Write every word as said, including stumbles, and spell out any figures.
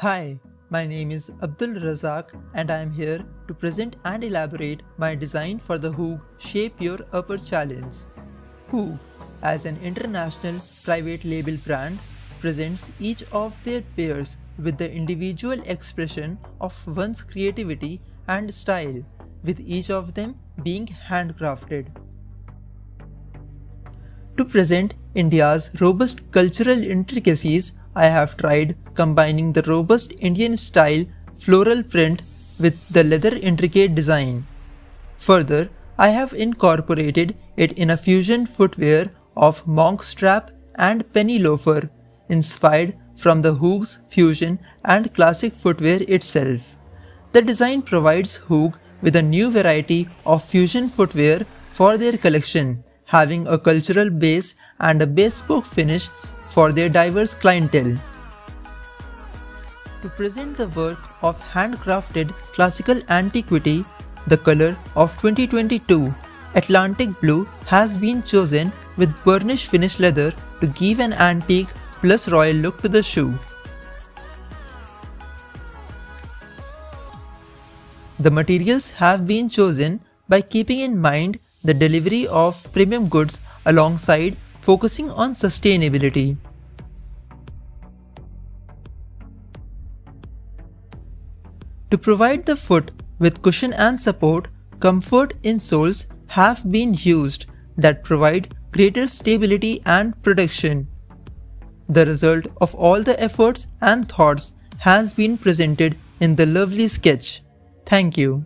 Hi, my name is Abdul Razzaque and I am here to present and elaborate my design for the hoop Shape Your Upper Challenge. who, as an international private label brand, presents each of their pairs with the individual expression of one's creativity and style, with each of them being handcrafted. To present India's robust cultural intricacies, I have tried combining the robust Indian style floral print with the leather intricate design. Further, I have incorporated it in a fusion footwear of monk strap and penny loafer, inspired from the Hoog's fusion and classic footwear itself. The design provides Hoog with a new variety of fusion footwear for their collection, having a cultural base and a bespoke finish for their diverse clientele. To present the work of handcrafted classical antiquity, the color of twenty twenty-two, Atlantic Blue, has been chosen with burnished finish leather to give an antique plus royal look to the shoe. The materials have been chosen by keeping in mind the delivery of premium goods alongside focusing on sustainability. To provide the foot with cushion and support, comfort insoles have been used that provide greater stability and protection. The result of all the efforts and thoughts has been presented in the lovely sketch. Thank you.